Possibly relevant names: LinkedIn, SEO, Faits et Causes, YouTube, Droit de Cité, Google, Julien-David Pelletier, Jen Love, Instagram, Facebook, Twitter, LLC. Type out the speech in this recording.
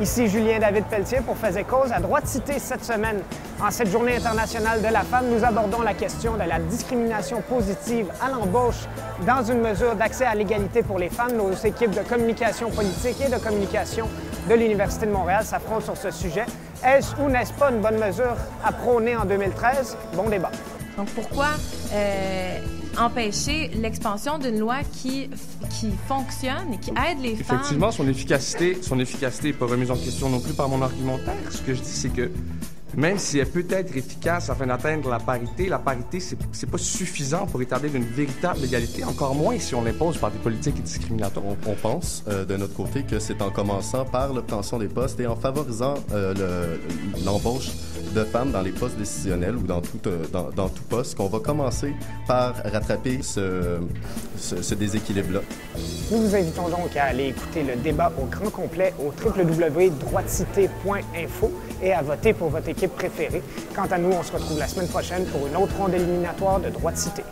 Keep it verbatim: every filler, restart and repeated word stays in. Ici Julien-David Pelletier pour Faits et Causes à Droit de Cité cette semaine. En cette journée internationale de la femme, nous abordons la question de la discrimination positive à l'embauche dans une mesure d'accès à l'égalité pour les femmes. Nos équipes de communication politique et de communication de l'Université de Montréal s'affrontent sur ce sujet. Est-ce ou n'est-ce pas une bonne mesure à prôner en deux mille treize? Bon débat. Donc pourquoi euh, empêcher l'expansion d'une loi qui, qui fonctionne et qui aide les femmes? Effectivement, son efficacité son efficacité n'est pas remise en question non plus par mon argumentaire. Ce que je dis, c'est que même si elle peut être efficace afin d'atteindre la parité, la parité, c'est pas suffisant pour établir une véritable égalité, encore moins si on l'impose par des politiques discriminatoires. On, on pense, euh, de notre côté, que c'est en commençant par l'obtention des postes et en favorisant euh, l'embauche le, de femmes dans les postes décisionnels ou dans tout, euh, dans, dans tout poste qu'on va commencer par rattraper ce, ce, ce déséquilibre-là. Nous vous invitons donc à aller écouter le débat au grand complet au w w w point droit de cité point info et à voter pour votre équipe préférée. Quant à nous, on se retrouve la semaine prochaine pour une autre ronde éliminatoire de Droit de Cité.